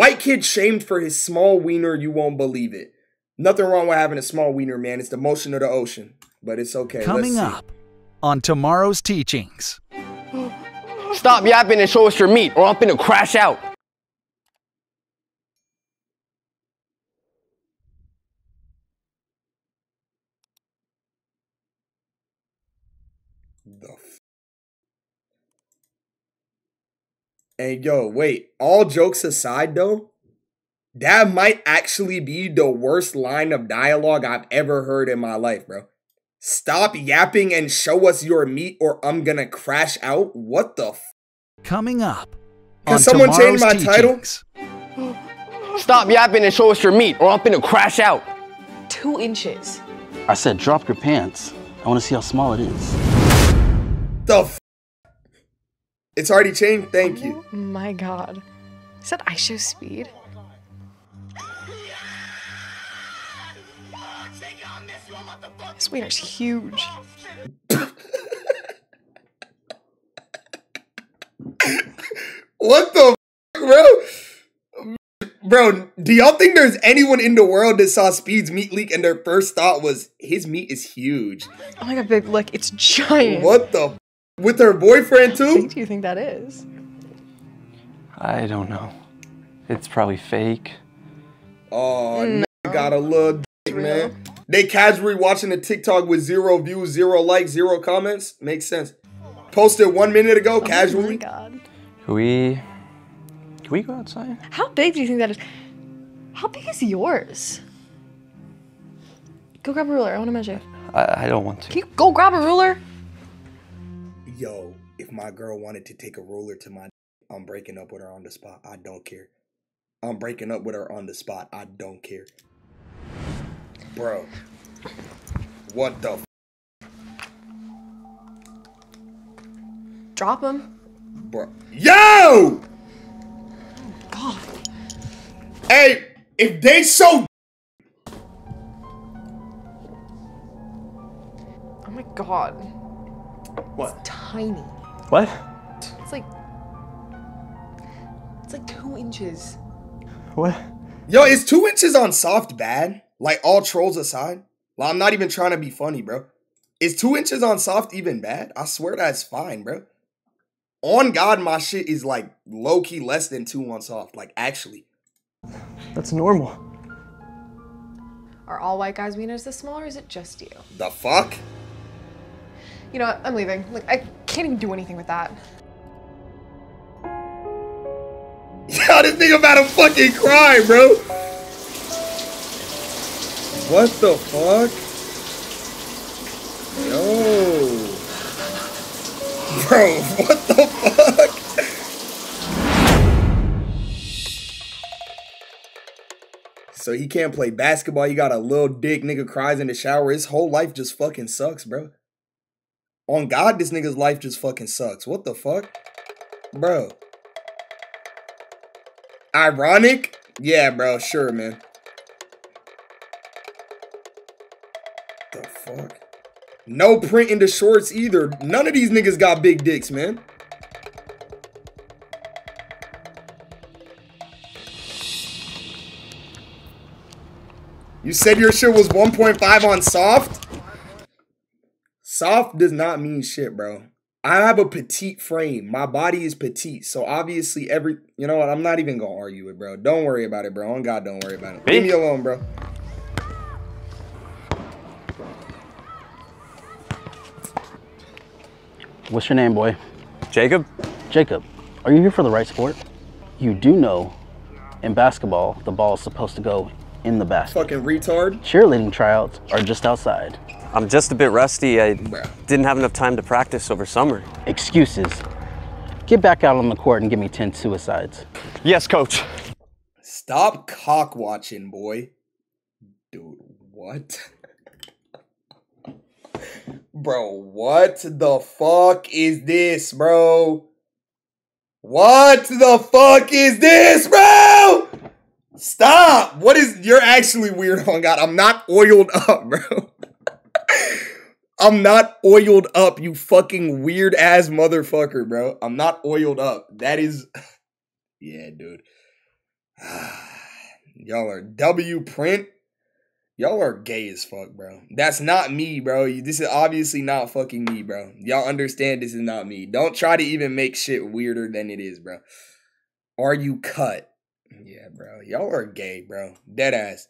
White kid shamed for his small wiener, you won't believe it. Nothing wrong with having a small wiener, man. It's the motion of the ocean. But it's okay. Coming up on Tomorrow's Teachings. Stop yapping and show us your meat, or I'm gonna crash out. And yo, wait, all jokes aside though, that might actually be the worst line of dialogue I've ever heard in my life, bro. Stop yapping and show us your meat or I'm gonna crash out? What the f? Coming up on Tomorrow's Teachings. Can someone change my title? Stop yapping and show us your meat or I'm gonna crash out. 2 inches. I said drop your pants. I wanna see how small it is. The f? It's already changed. Thank you. Oh my God. Is that I Show Speed? This wiener's huge. What the f, bro? Bro, do y'all think there's anyone in the world that saw Speed's meat leak and their first thought was, his meat is huge? Oh my God, babe, look, it's giant. What the f? With her boyfriend too? What do you think that is? I don't know. It's probably fake. Oh, no. Got a little dick, man. They casually watching a TikTok with 0 views, 0 likes, 0 comments. Makes sense. Posted 1 minute ago, casually. Oh my God. Can we go outside? How big do you think that is? How big is yours? Go grab a ruler. I want to measure. I don't want to. Can you go grab a ruler? Yo, if my girl wanted to take a ruler to my, I'm breaking up with her on the spot. I don't care. I'm breaking up with her on the spot. I don't care. Bro. What the f? Drop him. Bro. Yo! Oh, God. Hey, if they so... Oh my God. What? It's tiny. What? It's like 2 inches. What? Yo, is 2 inches on soft bad? Like, all trolls aside? Well, I'm not even trying to be funny, bro. Is 2 inches on soft even bad? I swear that's fine, bro. On God, my shit is like low-key less than 2 on soft. Like, actually. That's normal. Are all white guys' wieners this small or is it just you? The fuck? You know what? I'm leaving. Like, I can't even do anything with that. Yo, this nigga about to fucking cry, bro. What the fuck? Yo. Bro, what the fuck? So he can't play basketball. You got a little dick nigga cries in the shower. His whole life just fucking sucks, bro. On God, this nigga's life just fucking sucks. What the fuck? Bro. Ironic? Yeah, bro. Sure, man. The fuck? No print in the shorts either. None of these niggas got big dicks, man. You said your shit was 1.5 on soft? Soft does not mean shit, bro. I have a petite frame. My body is petite. So obviously every... You know what? I'm not even going to argue it, bro. Don't worry about it, bro. On God, don't worry about it. Leave me alone, bro. What's your name, boy? Jacob. Jacob, are you here for the right sport? You do know in basketball, the ball is supposed to go in the basket. Fucking retard. Cheerleading tryouts are just outside. I'm just a bit rusty. I didn't have enough time to practice over summer. Excuses. Get back out on the court and give me 10 suicides. Yes, coach. Stop cock watching, boy. Dude, what? Bro, what the fuck is this, bro? What the fuck is this, bro? Stop. What is... You're actually weird. Oh, God. I'm not oiled up, bro. I'm not oiled up, you fucking weird ass motherfucker, bro. I'm not oiled up. That is, yeah, dude. Y'all are W print. Y'all are gay as fuck, bro. That's not me, bro. This is obviously not fucking me, bro. Y'all understand this is not me. Don't try to even make shit weirder than it is, bro. Are you cut? Yeah, bro. Y'all are gay, bro. Deadass.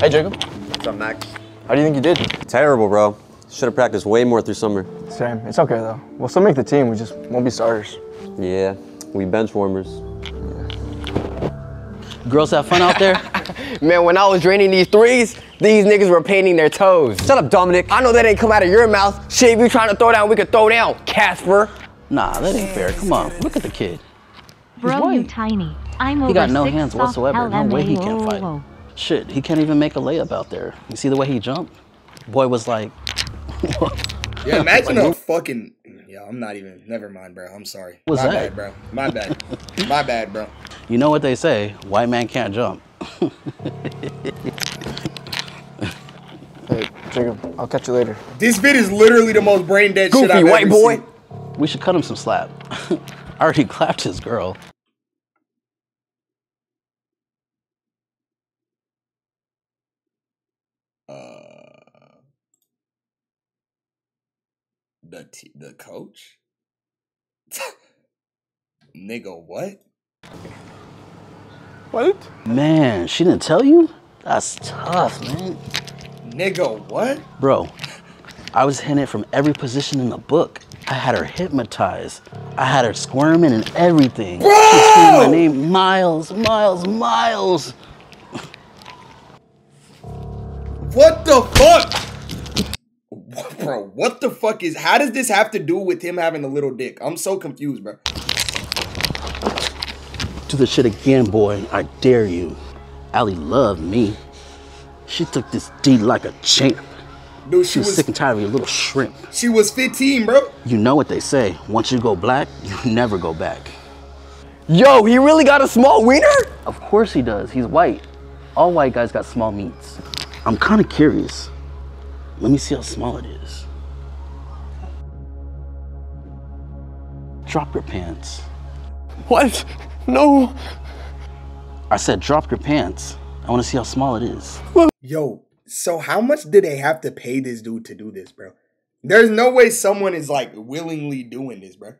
Hey, Jacob. What's up, Max? How do you think you did? Terrible, bro. Should have practiced way more through summer. Same. It's okay, though. We'll still make the team. We just won't be starters. Yeah. We bench warmers. Yeah. Girls have fun out there? Man, when I was draining these threes, these niggas were painting their toes. Shut up, Dominic. I know that ain't come out of your mouth. Shit, if you trying to throw down, we could throw down, Casper. Nah, that ain't fair. Come on. Look at the kid. Bro, you tiny. I'm over 6'0". He got no hands whatsoever. No way he can fight. Shit, he can't even make a layup out there. You see the way he jumped? Boy was like... Yeah, imagine a fucking... Yeah, I'm not even... Never mind, bro. I'm sorry. What's that? My bad, bro. My bad. My bad, bro. You know what they say. White man can't jump. Hey, Jacob, I'll catch you later. This vid is literally the most brain dead shit I've ever seen. We should cut him some slap. I already clapped his girl. The coach? Nigga, what? What? Man, she didn't tell you? That's tough, man. Nigga, what? Bro, I was hitting it from every position in the book. I had her hypnotized. I had her squirming and everything. Bro! She screamed my name miles. What the fuck? Bro, what the fuck is... How does this have to do with him having a little dick? I'm so confused, bro. Do the shit again, boy. I dare you. Allie loved me. She took this D like a champ. Dude, she was sick and tired of your little shrimp. She was 15, bro. You know what they say. Once you go black, you never go back. Yo, he really got a small wiener? Of course he does. He's white. All white guys got small meats. I'm kind of curious. Let me see how small it is. Drop your pants. What? No. I said drop your pants. I want to see how small it is. Yo, so how much did they have to pay this dude to do this, bro? There's no way someone is like willingly doing this, bro.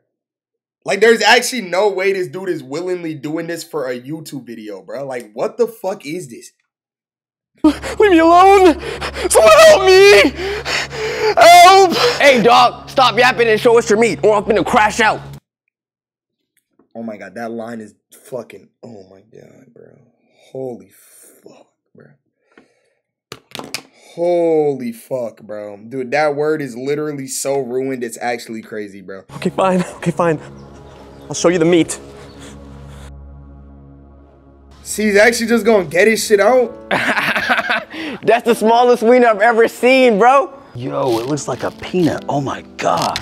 Like there's actually no way this dude is willingly doing this for a YouTube video, bro. Like what the fuck is this? Leave me alone! Someone help me! Help! Hey, dog, stop yapping and show us your meat, or I'm gonna crash out. Oh my god, that line is fucking. Oh my god, bro! Holy fuck, bro! Holy fuck, bro! Dude, that word is literally so ruined. It's actually crazy, bro. Okay, fine. Okay, fine. I'll show you the meat. See, he's actually just gonna get his shit out. That's the smallest wiener I've ever seen, bro. Yo, it looks like a peanut. Oh my god.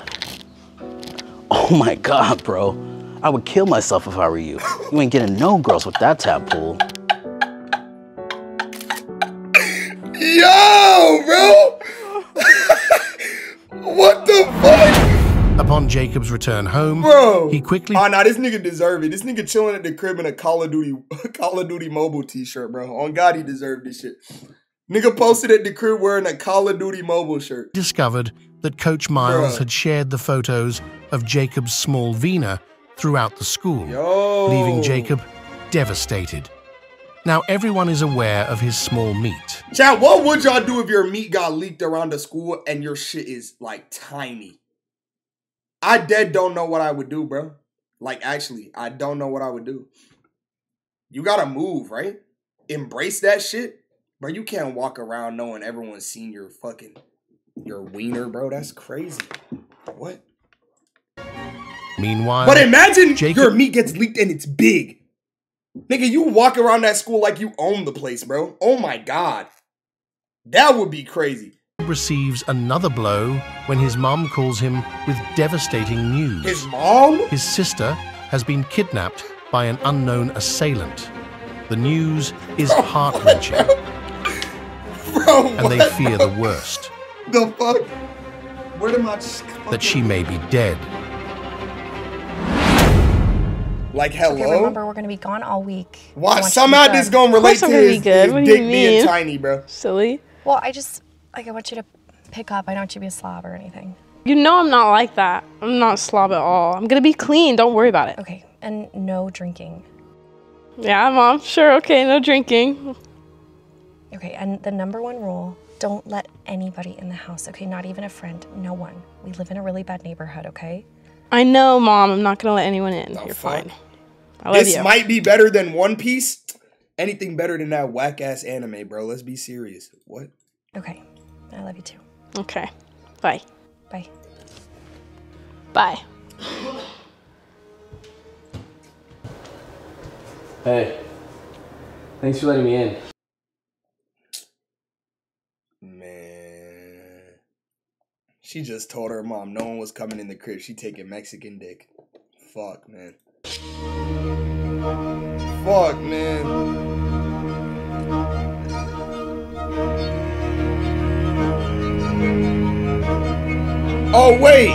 Oh my god, bro. I would kill myself if I were you. You ain't getting no girls with that tadpole. Yo, bro. What the fuck? Upon Jacob's return home, bro, he quickly... Oh, nah, this nigga deserve it. This nigga chilling at the crib in a Call of Duty Mobile t-shirt, bro. On God, he deserved this shit. Nigga posted at the crib wearing a Call of Duty Mobile shirt. Discovered that Coach Miles had shared the photos of Jacob's small wiener throughout the school, leaving Jacob devastated. Now, everyone is aware of his small meat. Chat, what would y'all do if your meat got leaked around the school and your shit is, like, tiny? I dead don't know what I would do, bro. Like, actually, I don't know what I would do. You gotta move, right? Embrace that shit. Bro, you can't walk around knowing everyone's seen your fucking, your wiener, bro. That's crazy. What? Meanwhile, but imagine your meat gets leaked and it's big. Nigga, you walk around that school like you own the place, bro. Oh my God. That would be crazy. Receives another blow when his mom calls him with devastating news. His mom? His sister has been kidnapped by an unknown assailant. The news is heart-wrenching. And they fear the worst. The fuck? Where did my... That she may be dead. Like, hello? Okay, remember, we're going to be gone all week. What? Somehow this is going to relate to his dick being tiny, bro. Silly. Well, I just, like, I want you to pick up. I don't want you to be a slob or anything. You know I'm not like that. I'm not a slob at all. I'm going to be clean. Don't worry about it. Okay, and no drinking. Yeah, Mom. Sure, okay, no drinking. Okay, and the number one rule, don't let anybody in the house, okay? Not even a friend. No one. We live in a really bad neighborhood, okay? I know, Mom. I'm not going to let anyone in. Oh, you're fine. I love you. This might be better than One Piece. Anything better than that whack-ass anime, bro. Let's be serious. What? Okay. I love you, too. Okay. Bye. Bye. Bye. Hey. Thanks for letting me in. She just told her mom no one was coming in the crib. She taking Mexican dick. Fuck, man. Fuck, man. Oh, wait.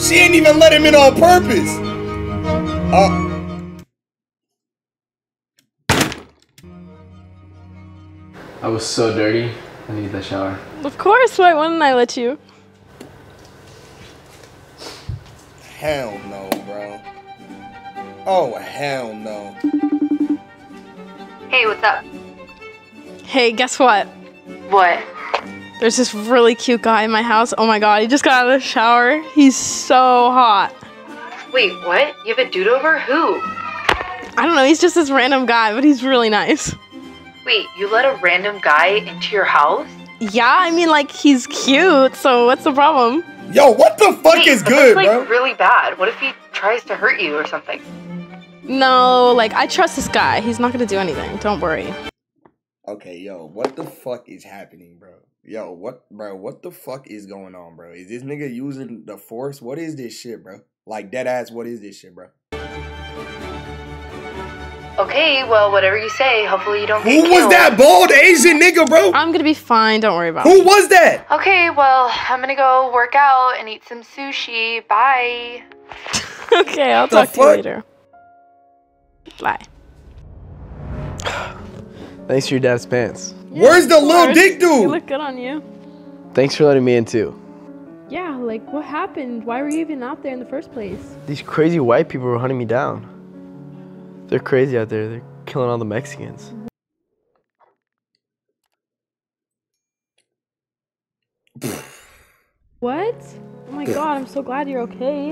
She ain't even let him in on purpose. I was so dirty. I need that shower. Of course, why wouldn't I let you? Hell no, bro. Oh, hell no. Hey, what's up? Hey, guess what? What? There's this really cute guy in my house. Oh my god, he just got out of the shower. He's so hot. Wait, what? You have a dude over? Who? I don't know, he's just this random guy, but he's really nice. Wait, you let a random guy into your house? Yeah, I mean, like, he's cute, so what's the problem? Yo, what the fuck is good, bro? That's, like, really bad. What if he tries to hurt you or something? No, like, I trust this guy. He's not gonna do anything. Don't worry. Okay, yo, what the fuck is happening, bro? Yo, what the fuck is going on, bro? Is this nigga using the force? What is this shit, bro? Like, deadass, what is this shit, bro? Okay, well, whatever you say, hopefully you don't get killed. Who was that bald Asian nigga, bro? I'm gonna be fine, don't worry about it. Who was that? Okay, well, I'm gonna go work out and eat some sushi. Bye. Okay, I'll talk to you later. Bye. Thanks for your dad's pants. Yeah, where's the little dick dude? You look good on you. Thanks for letting me in, too. Yeah, like, what happened? Why were you even out there in the first place? These crazy white people were hunting me down. They're crazy out there. They're killing all the Mexicans. What? Oh my god, I'm so glad you're okay.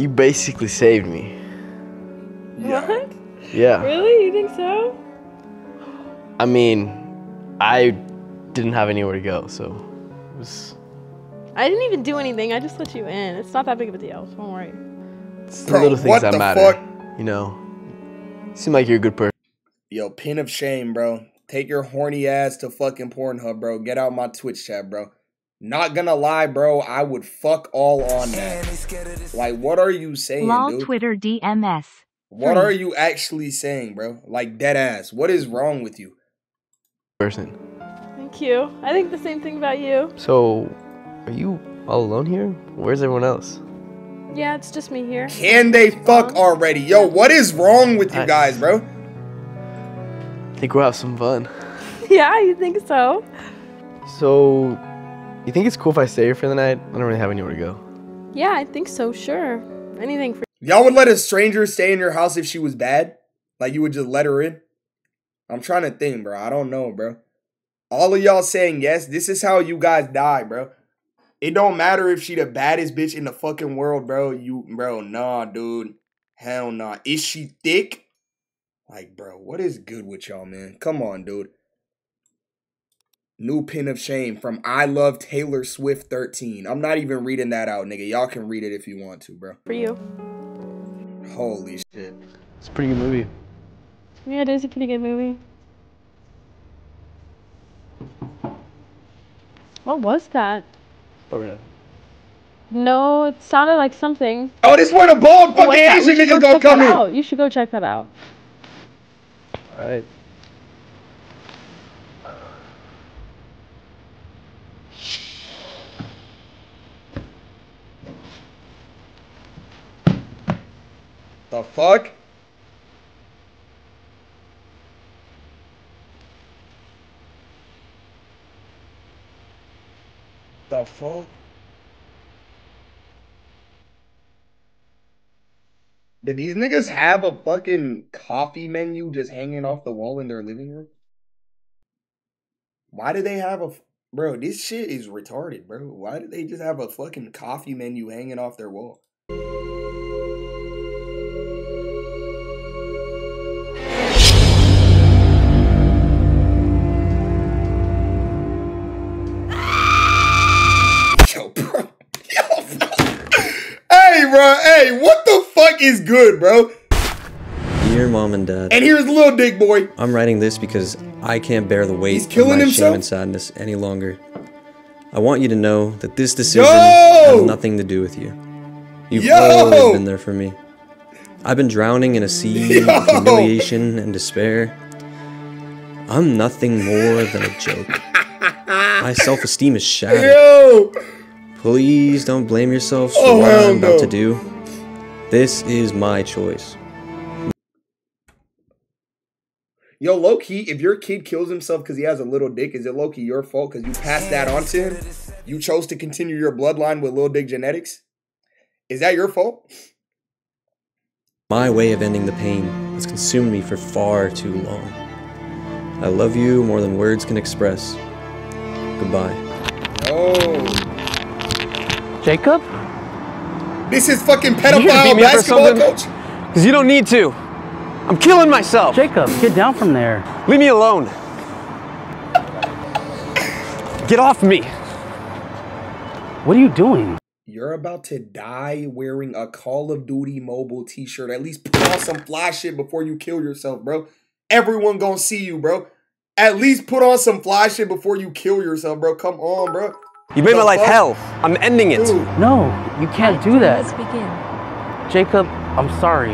You basically saved me. What? Yeah. Really? You think so? I mean, I didn't have anywhere to go, so it was... I didn't even do anything. I just let you in. It's not that big of a deal. Don't worry. It's the little things that matter. Fuck? You know, you seem like you're a good person. Yo, pin of shame, bro. Take your horny ass to fucking Pornhub, bro. Get out my Twitch chat, bro. Not gonna lie, bro. I would fuck all on that. Like, what are you saying, dude? Twitter DMS. What are you actually saying, bro? Like, dead ass. What is wrong with you? Person. Thank you. I think the same thing about you. So, are you all alone here? Where's everyone else? Yeah, it's just me here. Can they fuck already? Yo, what is wrong with you guys, bro? I think we'll have some fun. Yeah, you think so? So, you think it's cool if I stay here for the night? I don't really have anywhere to go. Yeah, I think so, sure. Anything for you. Y'all would let a stranger stay in your house if she was bad? Like, you would just let her in? I'm trying to think, bro. I don't know, bro. All of y'all saying yes, this is how you guys die, bro. It don't matter if she the baddest bitch in the fucking world, bro. Nah, dude. Hell nah. Is she thick? Like, bro, what is good with y'all, man? Come on, dude. New pin of shame from I Love Taylor Swift 13. I'm not even reading that out, nigga. Y'all can read it if you want to, bro. For you. Holy shit. It's a pretty good movie. Yeah, it is a pretty good movie. What was that? No, it sounded like something. Oh, this where the bald fucking Asian nigga gonna come in. You should go check that out. Alright. The fuck? The fuck? Did these niggas have a fucking coffee menu just hanging off the wall in their living room? Why do they have a... Bro, this shit is retarded, bro. Why do they just have a fucking coffee menu hanging off their wall? Hey, what the fuck is good, bro? Dear Mom and Dad. And here's Little Dick Boy. I'm writing this because I can't bear the weight of my shame and sadness any longer. I want you to know that this decision has nothing to do with you. You've always been there for me. I've been drowning in a sea of humiliation and despair. I'm nothing more than a joke. My self-esteem is shattered. Please don't blame yourselves for what I'm about to do. This is my choice. Yo, low-key, if your kid kills himself because he has a little dick, is it low-key your fault because you passed that on to him? You chose to continue your bloodline with little dick genetics? Is that your fault? My way of ending the pain has consumed me for far too long. I love you more than words can express. Goodbye. Oh... Jacob? This is fucking pedophile basketball coach? Because you don't need to. I'm killing myself. Jacob, get down from there. Leave me alone. Get off me. What are you doing? You're about to die wearing a Call of Duty Mobile t-shirt. At least put on some fly shit before you kill yourself, bro. Everyone gonna see you, bro. At least put on some fly shit before you kill yourself, bro. Come on, bro. You made my life hell. I'm ending it. Dude. No, you can't do that. Let's begin. Jacob, I'm sorry.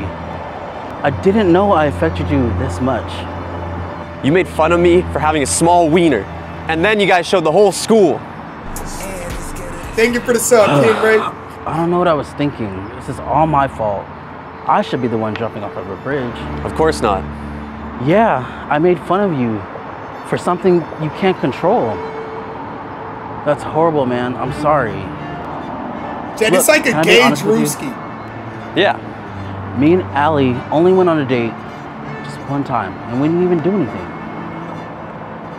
I didn't know I affected you this much. You made fun of me for having a small wiener. And then you guys showed the whole school. Thank you for the sub, King Ray. I don't know what I was thinking. This is all my fault. I should be the one jumping off of a bridge. Of course not. Yeah, I made fun of you for something you can't control. That's horrible, man. I'm sorry. Look, it's like a gay Drewski. Yeah. Me and Allie only went on a date just one time, and we didn't even do anything.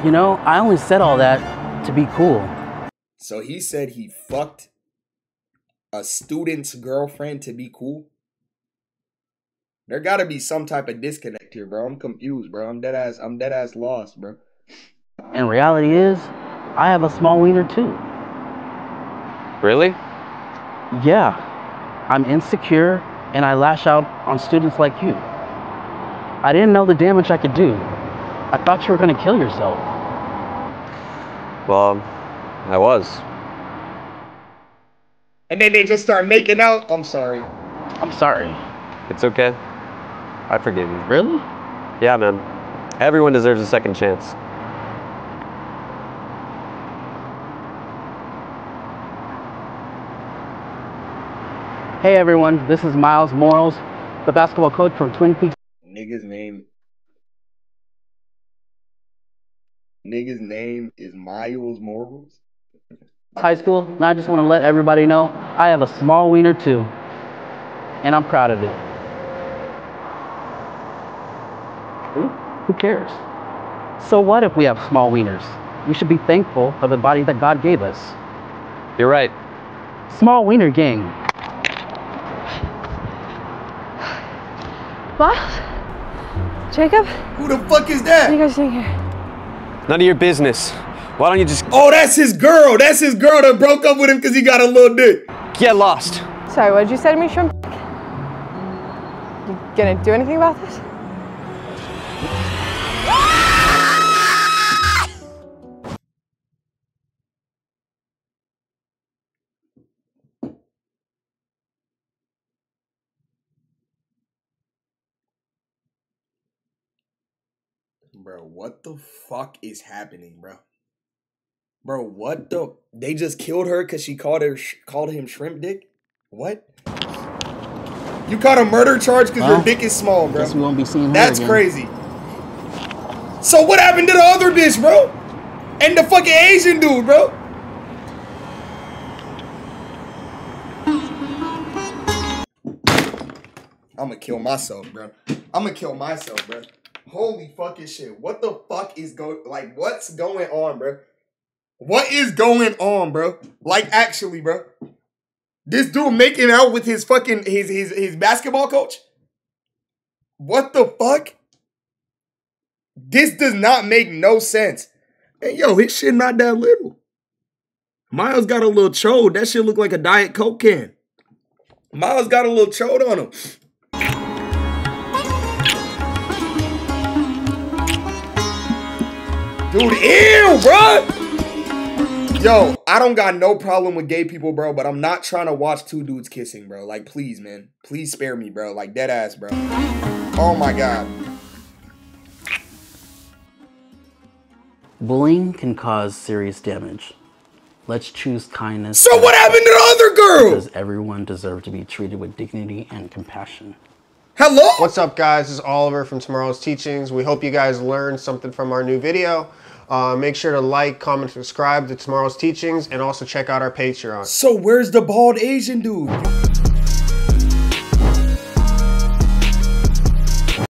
You know, I only said all that to be cool. So he said he fucked a student's girlfriend to be cool? There gotta be some type of disconnect here, bro. I'm confused, bro. I'm dead ass lost, bro. And reality is... I have a small wiener too. Really? Yeah. I'm insecure and I lash out on students like you. I didn't know the damage I could do. I thought you were gonna kill yourself. Well, I was. And then they just start making out. I'm sorry. I'm sorry. It's okay. I forgive you. Really? Yeah, man. Everyone deserves a second chance. Hey everyone, this is Miles Morales, the basketball coach from Twin Peaks. Nigga's name is Miles Morales? High school, and I just want to let everybody know I have a small wiener too. And I'm proud of it. Who cares? So what if we have small wieners? We should be thankful for the body that God gave us. You're right. Small wiener gang. Miles? Jacob? Who the fuck is that? What are you guys doing here? None of your business. Why don't you just... Oh, that's his girl! That's his girl that broke up with him because he got a little dick. Get lost. Sorry, what did you say to me, Shrimp? You gonna do anything about this? Bro, what the fuck is happening, bro? Bro, what the... They just killed her because she called him shrimp dick? What? You caught a murder charge because your dick is small, bro. Guess we won't be seeing her again. Crazy. So what happened to the other bitch, bro? And the fucking Asian dude, bro? I'm gonna kill myself, bro. I'm gonna kill myself, bro. Holy fucking shit. What the fuck is going... Like, what's going on, bro? What is going on, bro? Like, actually, bro. This dude making out with his fucking... His basketball coach? What the fuck? This does not make no sense. And yo, his shit not that little. Miles got a little chode. That shit look like a Diet Coke can. Miles got a little chode on him. Dude, ew, bro. Yo, I don't got no problem with gay people, bro, but I'm not trying to watch two dudes kissing, bro. Like, please, man. Please spare me, bro. Like, dead ass, bro. Oh, my God. Bullying can cause serious damage. Let's choose kindness. So what happened to the other girl? Because everyone deserves to be treated with dignity and compassion. Hello? What's up, guys? This is Oliver from Tomorrow's Teachings. We hope you guys learned something from our new video. Make sure to like, comment, subscribe to Tomorrow's Teachings, and also check out our Patreon. So where's the bald Asian dude?